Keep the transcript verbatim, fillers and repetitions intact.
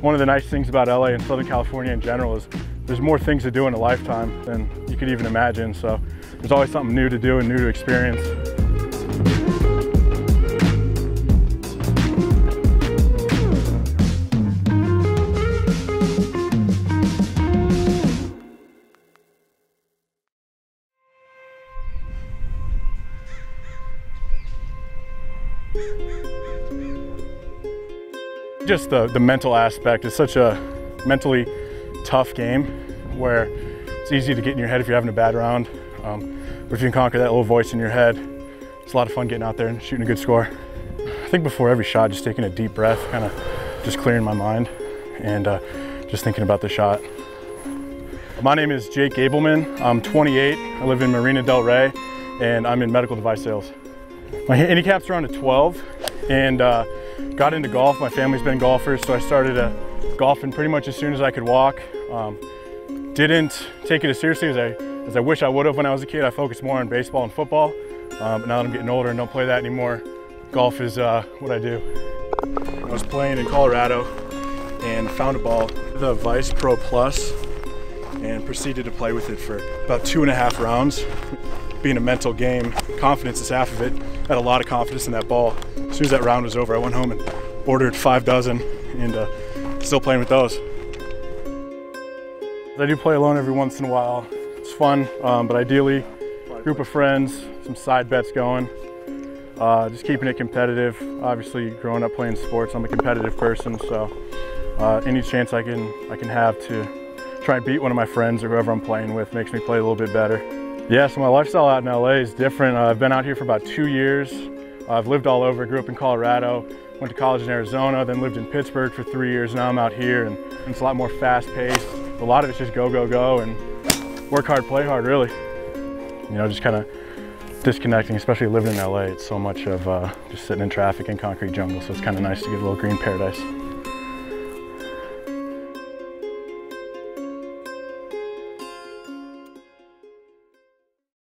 one of the nice things about L A and Southern California in general is there's more things to do in a lifetime than you could even imagine. So there's always something new to do and new to experience. Just the, the mental aspect is such a mentally tough game where it's easy to get in your head if you're having a bad round. Um, but if you can conquer that little voice in your head, it's a lot of fun getting out there and shooting a good score. I think before every shot, just taking a deep breath, kind of just clearing my mind and uh, just thinking about the shot. My name is Jake Gabelman. I'm twenty-eight. I live in Marina del Rey and I'm in medical device sales. My handicaps are on a twelve and uh, got into golf. My family's been golfers, so I started uh, golfing pretty much as soon as I could walk. Um, didn't take it as seriously as I, as I wish I would have when I was a kid. I focused more on baseball and football, um, but now that I'm getting older and don't play that anymore, golf is uh, what I do. I was playing in Colorado and found a ball, the Vice Pro Plus, and proceeded to play with it for about two and a half rounds. Being a mental game, confidence is half of it. I had a lot of confidence in that ball. As soon as that round was over, I went home and ordered five dozen and uh, still playing with those. I do play alone every once in a while. It's fun, um, but ideally, a group of friends, some side bets going, uh, just keeping it competitive. Obviously, growing up playing sports, I'm a competitive person, so uh, any chance I can, I can have to try and beat one of my friends or whoever I'm playing with makes me play a little bit better. Yeah, so my lifestyle out in L A is different. Uh, I've been out here for about two years. Uh, I've lived all over, grew up in Colorado, went to college in Arizona, then lived in Pittsburgh for three years. Now I'm out here and it's a lot more fast-paced. A lot of it's just go, go, go and work hard, play hard, really. You know, just kind of disconnecting, especially living in L A. It's so much of uh, just sitting in traffic and concrete jungle, so it's kind of nice to get a little green paradise.